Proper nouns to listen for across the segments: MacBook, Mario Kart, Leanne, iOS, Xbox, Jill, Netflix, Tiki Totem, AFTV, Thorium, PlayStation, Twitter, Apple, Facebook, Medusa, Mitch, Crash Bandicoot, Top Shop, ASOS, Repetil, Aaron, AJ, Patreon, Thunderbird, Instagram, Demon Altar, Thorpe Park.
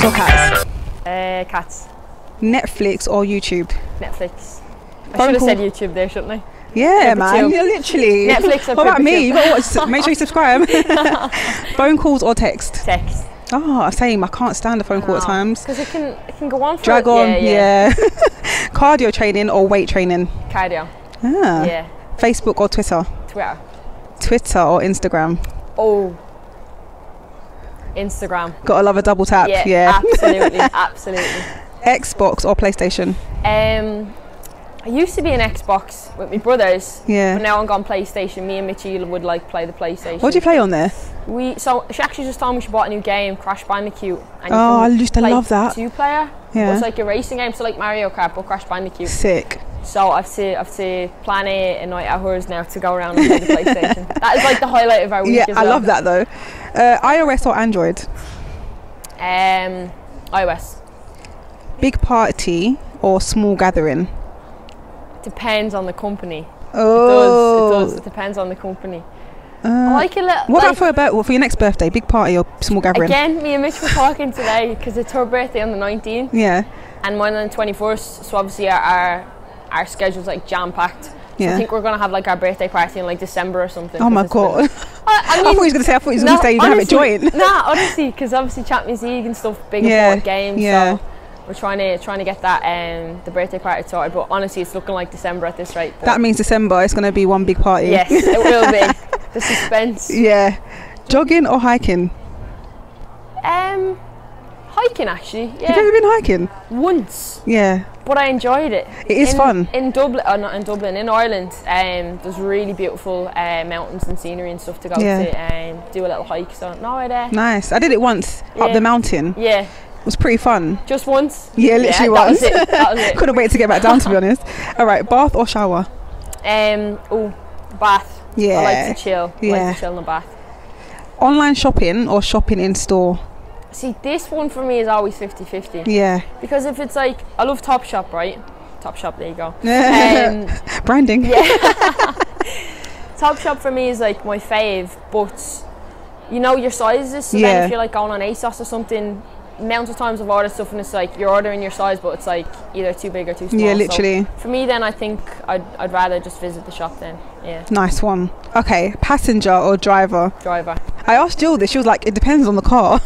Dogs or cats? Cats. Netflix or YouTube? Netflix. I should have said YouTube there, shouldn't I? Yeah, Repetil. Man, you're literally. Netflix or what about me? You gotta watch, make sure you subscribe. Phone calls or text? Text. Oh, same. I can't stand a phone call at times. Because it can go on for drag on, yeah. Cardio training or weight training? Cardio. Ah. Yeah. Facebook or Twitter? Twitter. Twitter or Instagram? Oh. Instagram. Gotta love a double tap. Yeah. Absolutely, absolutely. Xbox or PlayStation? I used to be an Xbox with my brothers, but now I'm gone PlayStation. Me and Mitchy would like play the PlayStation. What do you play on there? So she actually just told me she bought a new game, Crash Bandicoot. And I used to love that. Two player. Yeah. It's like a racing game, so like Mario Kart or Crash Bandicoot. Sick. So I've to plan a night at hers now to go around and play the PlayStation. That is like the highlight of our week. Yeah, as well. I love that though. iOS or Android? iOS. Big party or small gathering? Depends on the company. Oh, it does. It depends on the company. I like a little. What about for your next birthday? Big party or small gathering? Again, me and Mitch were talking today because it's her birthday on the 19th. Yeah. And mine on the 21st. So obviously our schedule's like jam packed. So I think we're gonna have like our birthday party in like December or something. Oh my god! I mean, I thought he was gonna say. I thought he was gonna say you have a joint. Nah, honestly, because obviously Champions League and stuff, big important games. Yeah. So we're trying to get that the birthday party started, but honestly, it's looking like December at this rate. That means December. It's going to be one big party. Yes, it will be. The suspense. Yeah. Jogging or hiking? Hiking actually. Yeah. Have you ever been hiking? Once. Yeah. But I enjoyed it. It is fun. In Dublin, not in Dublin, in Ireland. There's really beautiful mountains and scenery and stuff to go to and do a little hike. So nice. I did it once up the mountain. Yeah. It was pretty fun. Just once? Yeah, literally once. That was it. Couldn't wait to get back down, to be honest. All right, bath or shower? Bath. Yeah. I like to chill. Yeah. I like to chill in the bath. Online shopping or shopping in store? See, this one for me is always 50-50. Yeah. Because if it's like, I love Top Shop, right? Top Shop, there you go. Branding. Yeah. Top Shop for me is like my fave, but you know your sizes. So then if you're like going on ASOS or something, amounts of times I've ordered stuff and it's like you're ordering your size but it's like either too big or too small. Yeah, literally. So for me then I think I'd rather just visit the shop then. Yeah. Nice one. Okay, passenger or driver? Driver. I asked Jill this, she was like, it depends on the car.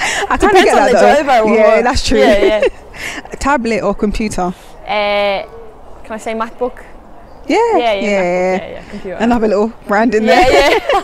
I kind of get that though. Driver or what? That's true. Yeah, yeah. Tablet or computer? Can I say MacBook? Yeah. Yeah, computer. Another little brand in there. Yeah.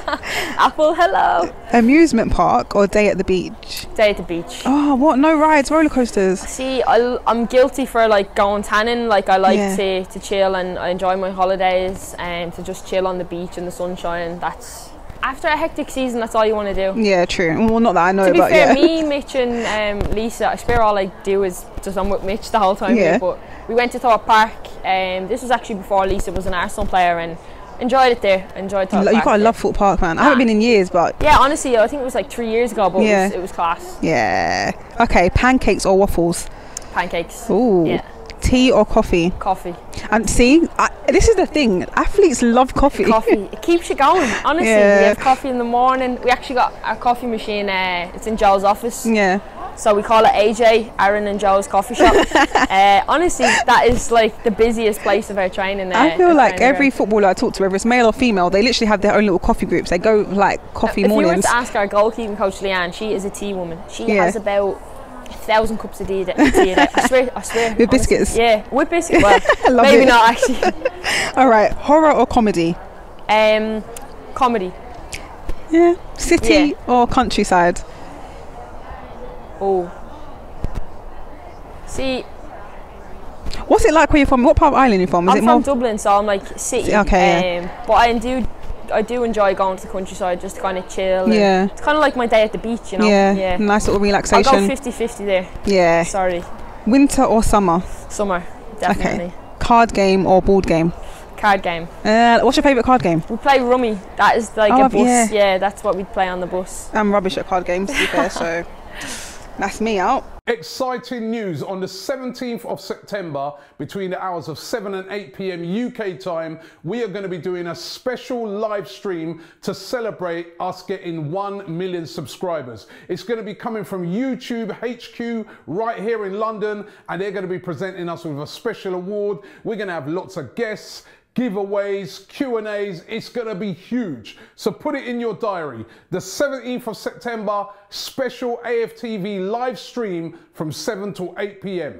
Apple, hello. Amusement park or day at the beach? Day at the beach. Oh, what? No rides, roller coasters? See, I'm guilty for like going tanning. Like I like to chill and I enjoy my holidays and to just chill on the beach and the sunshine. That's after a hectic season, that's all you want to do. Yeah, true. Well, not that I know about. To be fair, me, Mitch and Lisa, I swear all I do is just I'm with Mitch the whole time. Yeah. But we went to Thorpe Park and this was actually before Lisa was an Arsenal player and enjoyed it there. Enjoyed Thorpe Park. You gotta love Thorpe Park, man. I haven't been in years, but. Yeah, honestly, I think it was like 3 years ago, but it was class. Yeah. Okay, pancakes or waffles? Pancakes. Ooh. Yeah. Tea or coffee? Coffee. And see, this is the thing. Athletes love coffee. Coffee. It keeps you going. Honestly, we have coffee in the morning. We actually got our coffee machine. It's in Joe's office. Yeah. So we call it AJ, Aaron and Joe's coffee shop. Honestly, that is like the busiest place of our training. I feel like every footballer I talk to, whether it's male or female, they literally have their own little coffee groups. They go like coffee mornings. If you were to ask our goalkeeping coach Leanne, she is a tea woman. She has about 1,000 cups of tea a day. I swear. With honestly. Biscuits? Yeah, with biscuits. Well, maybe not actually. Alright, horror or comedy? Comedy. Yeah. City or countryside? Oh. See. What's it like where you're from? What part of Ireland are you from? Is I'm it from Dublin, so I'm like city. Okay. But I do enjoy going to the countryside just to kind of chill. Yeah. It's kind of like my day at the beach, you know? Yeah. Nice little relaxation. I'll go 50-50 there. Yeah. Sorry. Winter or summer? Summer, definitely. Okay. Card game or board game? Card game. What's your favourite card game? We play rummy. That is like a bus. Yeah, that's what we play on the bus. I'm rubbish at card games, to be fair, so that's me out. Exciting news. On the 17th of September, between the hours of 7 and 8 p.m. UK time, we are going to be doing a special live stream to celebrate us getting 1 million subscribers. It's going to be coming from YouTube HQ right here in London, and they're going to be presenting us with a special award. We're going to have lots of guests, giveaways, Q&As. It's going to be huge. So put it in your diary. The 17th of September, special AFTV live stream from 7 to 8 p.m.